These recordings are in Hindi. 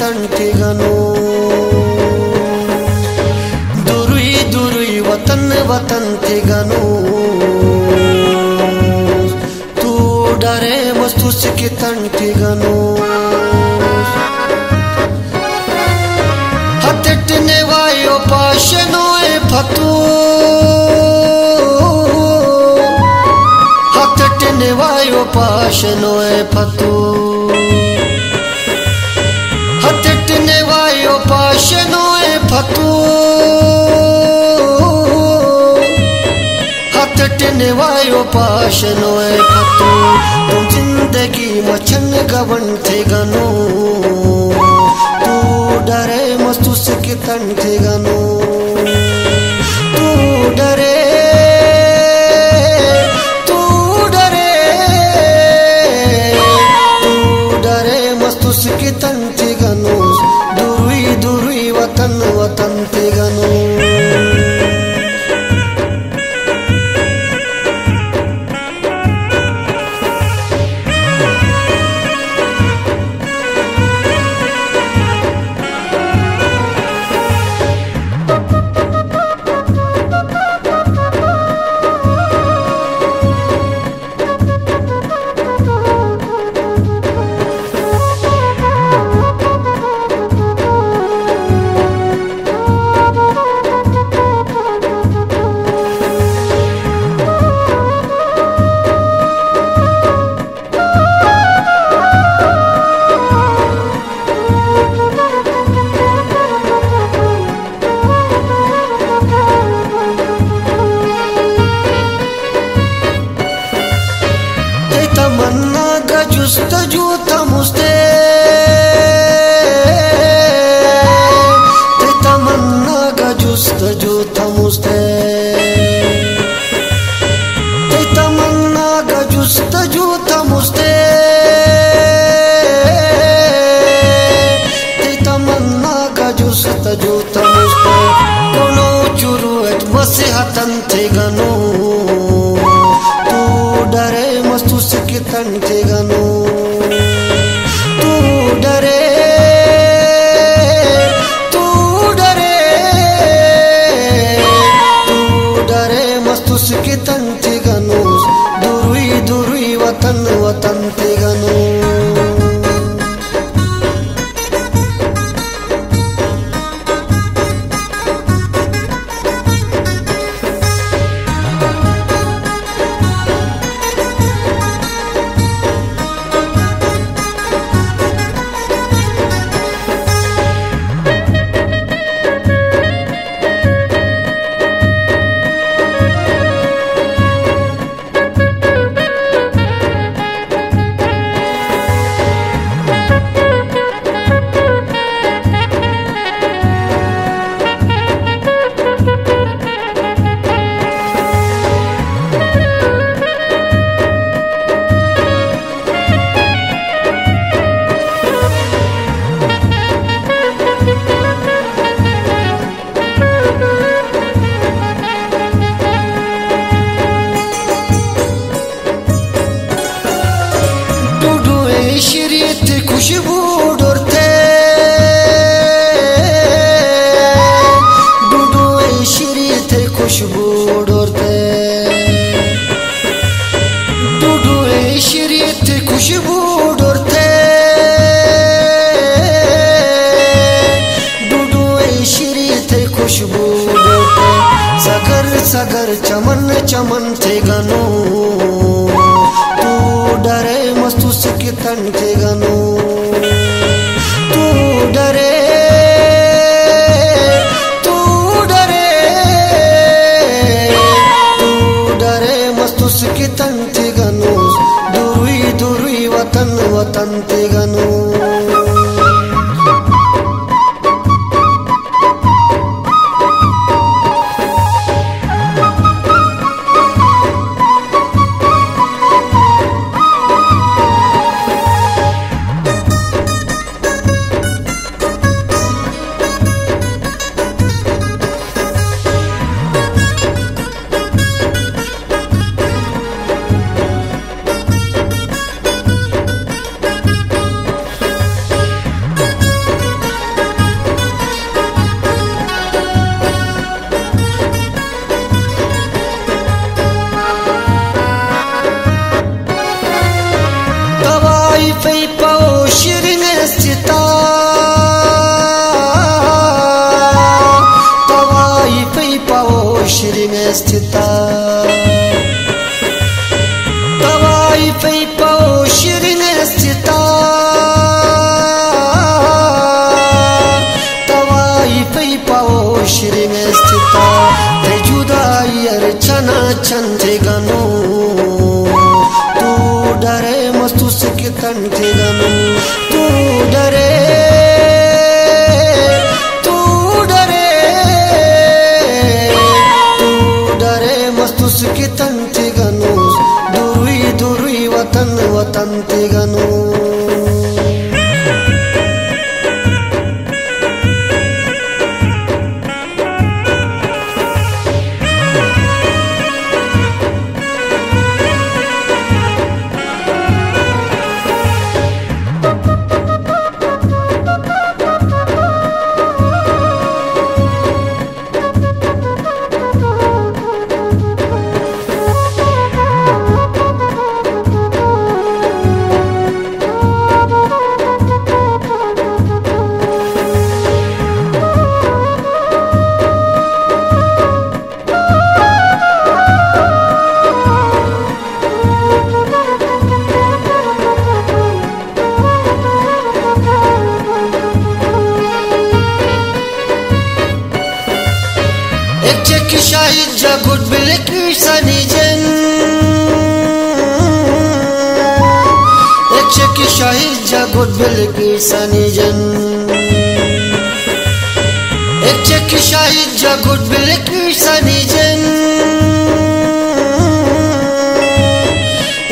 ತಂಟಿಗನು ದುರುಯಿ ದುರುಯಿ ವತನ್ ವತಂತಿಗನು ತೂಡರೆ ಮಸ್ತು ಸಿಕ್ಕಿ ತಂಟಿಗನು ಹತ್ತೆಟ್ಟನೆ ವಾಯೋ ಪಾಶನೋ ಫತು हत्तटने वायो पाशनो ए फतू हत्तटने वायो पाशनो ए फतू हत्तटने वायो पाशनो ए फतू तुम जिंदगी मचन गवन थे गनो तू डरे मस्तु से कितन थे गनो तू डरे तू डरे मस्तु से कितन थे गनो। पछता तवाइफ पोशरी नस्ता तवाइफ पोशरी नस्ता ते जुदाई अर्चना चंद गनो तू डरे मस्तु सुख तन थे गनो तू डरे शाहिद जागुट बिलक सनी जन एक शकी शाहिद जागुट बिलक सनी जन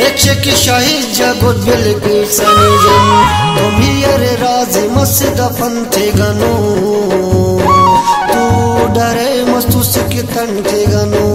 एक शकी शाहिद जागुट बिलक सनी जन एक शकी शाहिद जागुट बिलक सनी जन तुम ही अरे राज मस्जिद दफन थे गनो डरे मस्तु से कितन के गनो।